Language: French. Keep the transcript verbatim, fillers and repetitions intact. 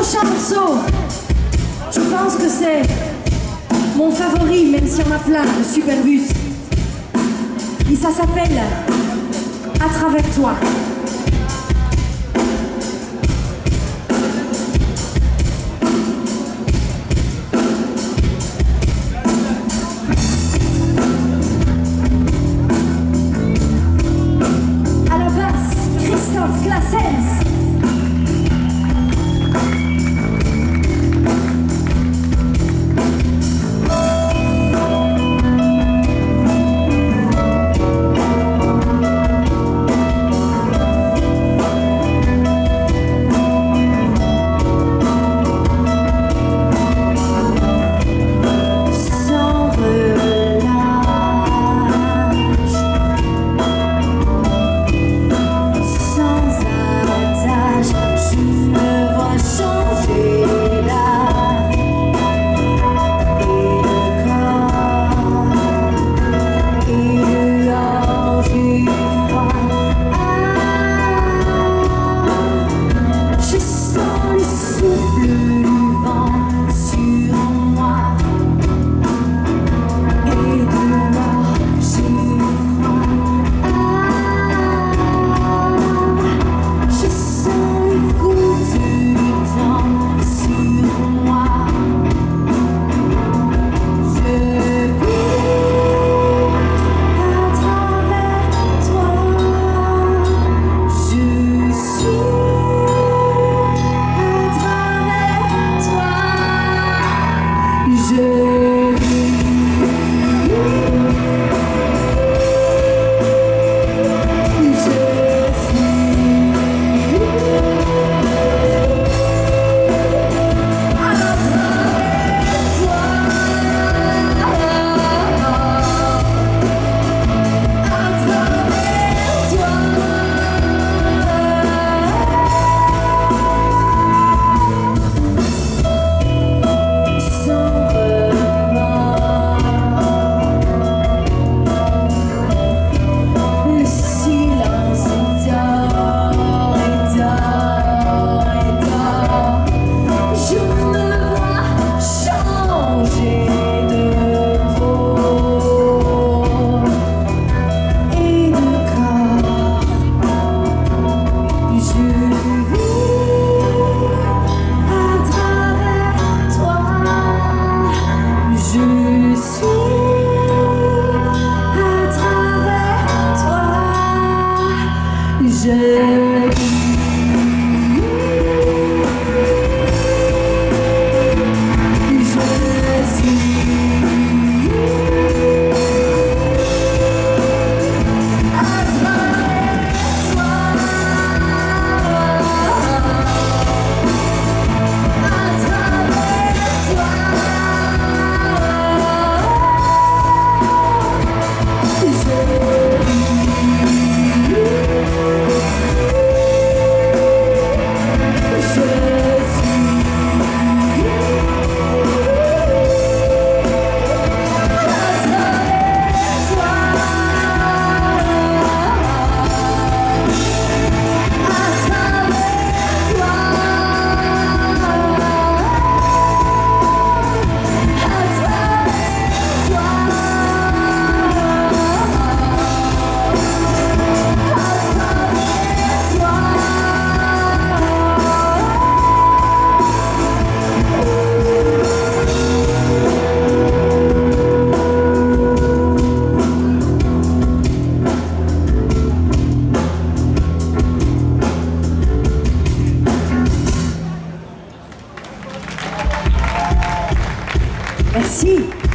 prochain morceau, je pense que c'est mon favori, même si on a plein de superbus. Et ça s'appelle « À travers toi ». Merci.